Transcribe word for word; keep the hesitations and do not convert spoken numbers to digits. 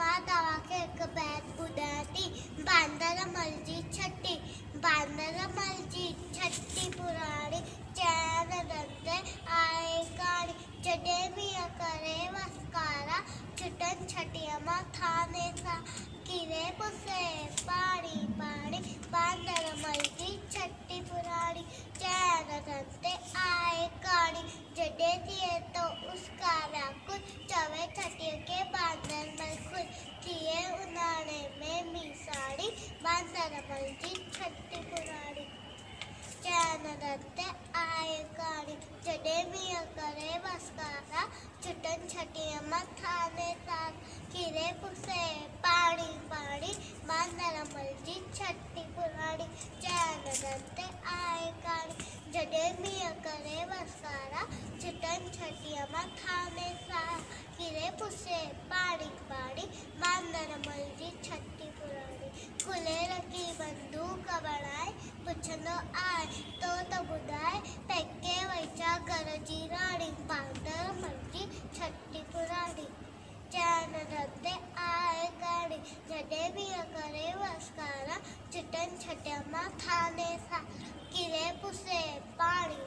मां तव्हांखे हिकु बैत ॿुधायां थी, बांदरमल जी छटी। बांदरमल जी छटी पुराणी चैन रंधे आहे काणी, जॾहिं बि करे वसकारा छुटन छटीअ मां थाने सां, किरे पुसे पाणी पाणी। बांदरमल जी छटी पुराणी चैन रंधे आहे काणी, जॾहिं थिए तो उसकारा कुछ चवे छटीअ खे बांदरमल खुद थिए उन्हाणे में मीसाणी। बांदरमल जी छटी पुराणी चैन रंधे आहे काणी, जॾहिं मींहुं करे वसकारा छुटन छटीअ मां थाने सां, किरे पुसे पाणी पाणी। बांदरमल जी छटी पुराणी चैन रंधे आहे काणी, जॾहिं मींहुं करे वसकारा छुटन छटीअ मां थाने सां, किरे पुसे पाणी पाणी। बांदरमल जी छटी पुराणी खुले रखी बंदूक बणाए, पुछंदो आहे तो त ॿुधाए, पेके वैचा घर जी राणी। बांदरमल जी छटी पुराणी चैन रंधे आहे काणी, जॾहिं मींहुं करे वसकारा छुटन छटीअ मां थाने सां, किरे पुसे पाणी